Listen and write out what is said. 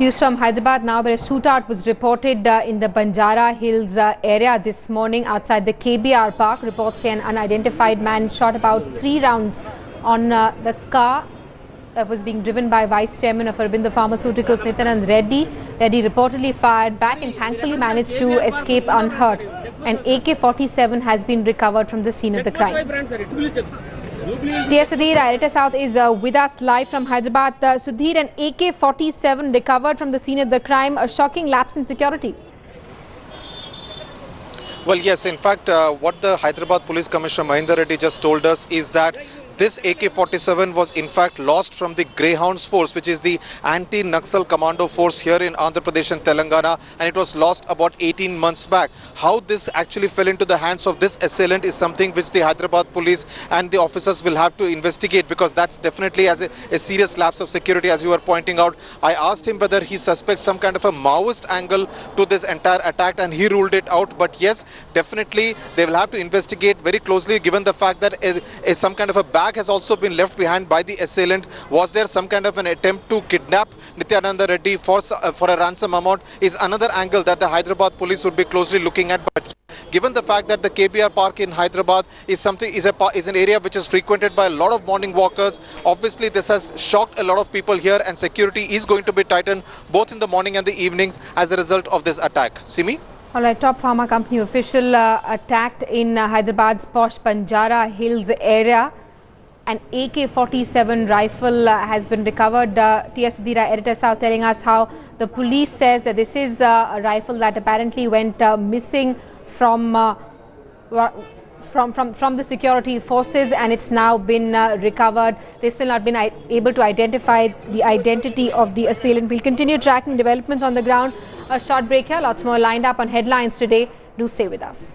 News from Hyderabad now, where a shootout was reported in the Banjara Hills area this morning outside the KBR park. Reports say an unidentified man shot about 3 rounds on the car that was being driven by Vice Chairman of Aurobindo Pharmaceuticals, Nityananda Reddy. Reddy reportedly fired back and thankfully managed to escape unhurt. An AK 47 has been recovered from the scene of the crime. Dear Sudhir, Editor South is with us live from Hyderabad. Sudhir, an AK-47 recovered from the scene of the crime, a shocking lapse in security. Well, yes, in fact, what the Hyderabad Police Commissioner Mahindra Reddy just told us is that this AK-47 was in fact lost from the Greyhounds force, which is the anti-Naxal commando force here in Andhra Pradesh and Telangana, and it was lost about 18 months back. How this actually fell into the hands of this assailant is something which the Hyderabad police and the officers will have to investigate, because that's definitely a serious lapse of security, as you were pointing out. I asked him whether he suspects some kind of a Maoist angle to this entire attack, and he ruled it out. But yes, definitely they will have to investigate very closely, given the fact that some kind of a bag has also been left behind by the assailant. Was there some kind of an attempt to kidnap Nityananda Reddy for a ransom amount is another angle that the Hyderabad police would be closely looking at. But given the fact that the KBR park in Hyderabad is an area which is frequented by a lot of morning walkers, obviously this has shocked a lot of people here, and security is going to be tightened both in the morning and the evenings as a result of this attack. Simi? All right, top pharma company official attacked in Hyderabad's posh Banjara Hills area. An AK-47 rifle has been recovered. T.S. Sudhira, Editor South, telling us how the police says that this is a rifle that apparently went missing from the security forces, and it's now been recovered. They've still not been able to identify the identity of the assailant. We'll continue tracking developments on the ground. A short break here. Lots more lined up on Headlines Today. Do stay with us.